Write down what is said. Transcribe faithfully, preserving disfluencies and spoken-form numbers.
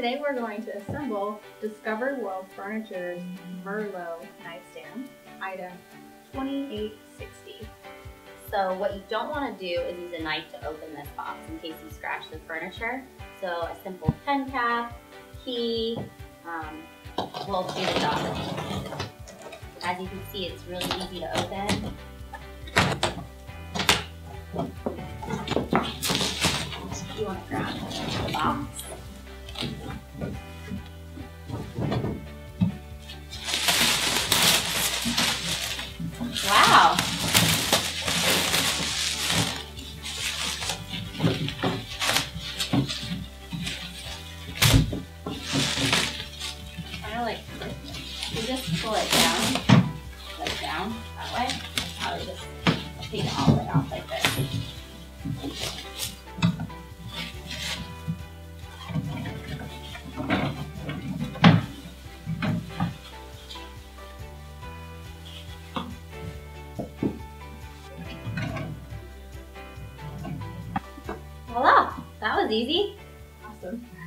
Today we're going to assemble Discovery World Furniture's Merlot Nightstand, item twenty-eight sixty. So what you don't want to do is use a knife to open this box in case you scratch the furniture. So a simple pen cap, key, um, will do the job. As you can see, it's really easy to open. You want to grab the box. Wow! Kind of like, you just pull it down, like down that way. I would just take it all the way off like this. Voila! That was easy. Awesome.